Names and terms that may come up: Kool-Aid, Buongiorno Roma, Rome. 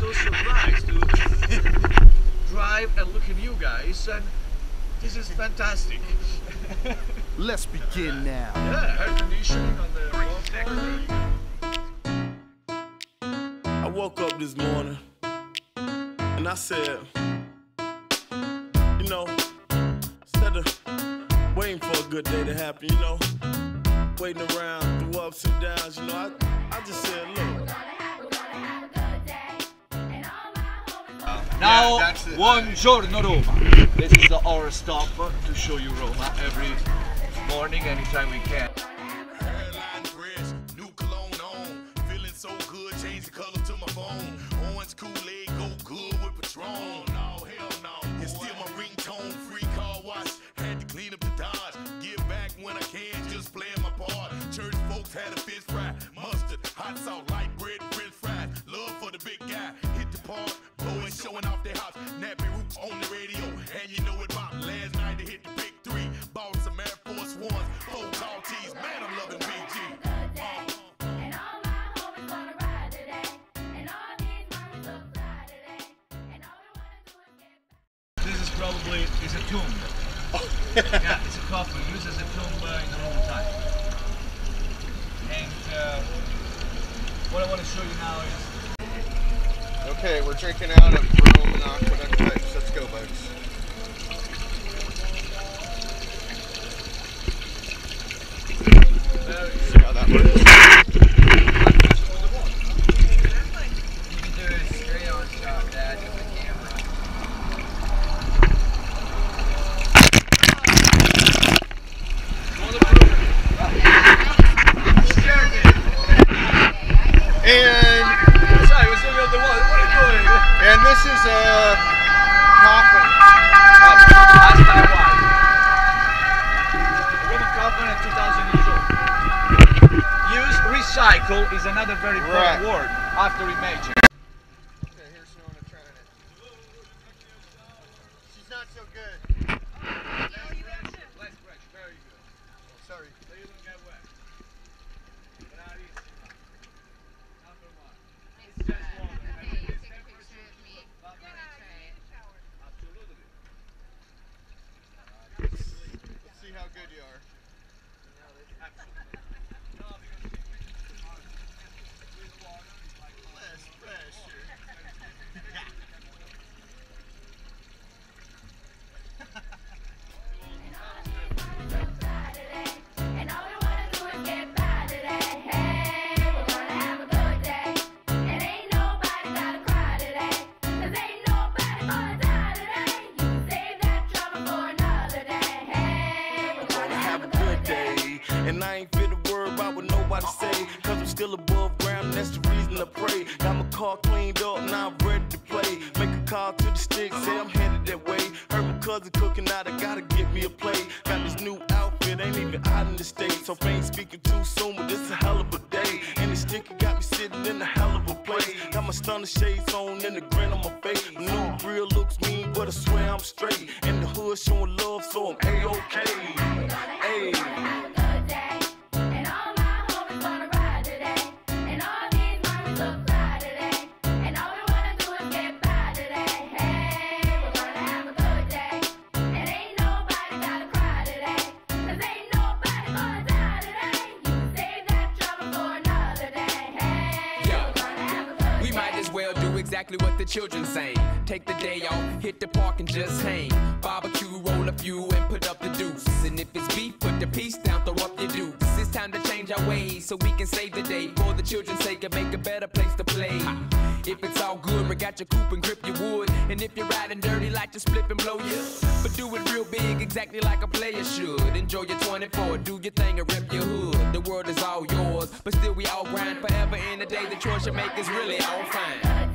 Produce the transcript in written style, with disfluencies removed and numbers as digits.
so surprised to drive and look at you guys, and this is fantastic. Let's begin now. Yeah, air conditioning on the wall. I woke up this morning and I said, you know, instead of waiting for a good day to happen, you know, waiting around through ups and downs, you know, I just said, look. Now, yeah, Buongiorno Roma. This is our stop to show you Roma every morning, anytime we can. Airline fresh, new cologne on. Feeling so good, change the color to my phone. Orange Kool-Aid go good with Patron. Oh, hell no. It's still my ringtone, free car wash. Had to clean up the Dodge. Give back when I can, just playing my part. Church folks had a fish fry, mustard, hot sauce, light bread, french fries. Love for the big guy, hit the park. Showing off their house, nappy roots on the radio, and you know it pop. Last night they hit the big three, bought some Air Force Ones, 4 tall tees, man, I'm loving BG. And all my homies gonna ride today, and all these mommies look fly today, and all we wanna do is get back. This is probably, it's a tomb. Yeah, it's a coffin, used as a tomb in the Roman time. And what I wanna show you now is, okay, we're drinking out of Rome and aqueduct pipes. Let's go, folks. See how that works. You can do a straight-on shot of that with the camera. And this is a coffin. That's my wife. A Roman coffin at 2,000 years old. Use recycle is another very important word after imaging. Okay, here's Nona trying it. She's not so good. Less fresh, very good. Oh, sorry. So you don't get wet. But how easy. After a while. It's just water. How good you are. Less pressure. And I ain't fit to worry about what nobody say, cause I'm still above ground and that's the reason I pray. Got my car cleaned up, now I'm ready to play. Make a call to the stick, say I'm headed that way. Heard my cousin cooking out, I gotta get me a plate. Got this new outfit, ain't even out in the States. So ain't speaking too soon, but this a hell of a day. And the sticker got me sitting in a hell of a place. Got my stunner shades on and a grin on my face. My new grill looks mean, but I swear I'm straight. And the hood showing love, so I'm A-OK. Ayy. Exactly what the children say. Take the day off, hit the park and just hang. Barbecue, roll a few and put up the deuce. And if it's beef, put the piece down, throw up your deuce. It's time to change our ways so we can save the day. For the children's sake and make a better place to play. If it's all good, we got your coupe and grip your wood. And if you're riding dirty, like just flip and blow you. But do it real big, exactly like a player should. Enjoy your 24, do your thing and rip your hood. The world is all yours, but still we all grind forever. In the day, the choice you make is really all fine.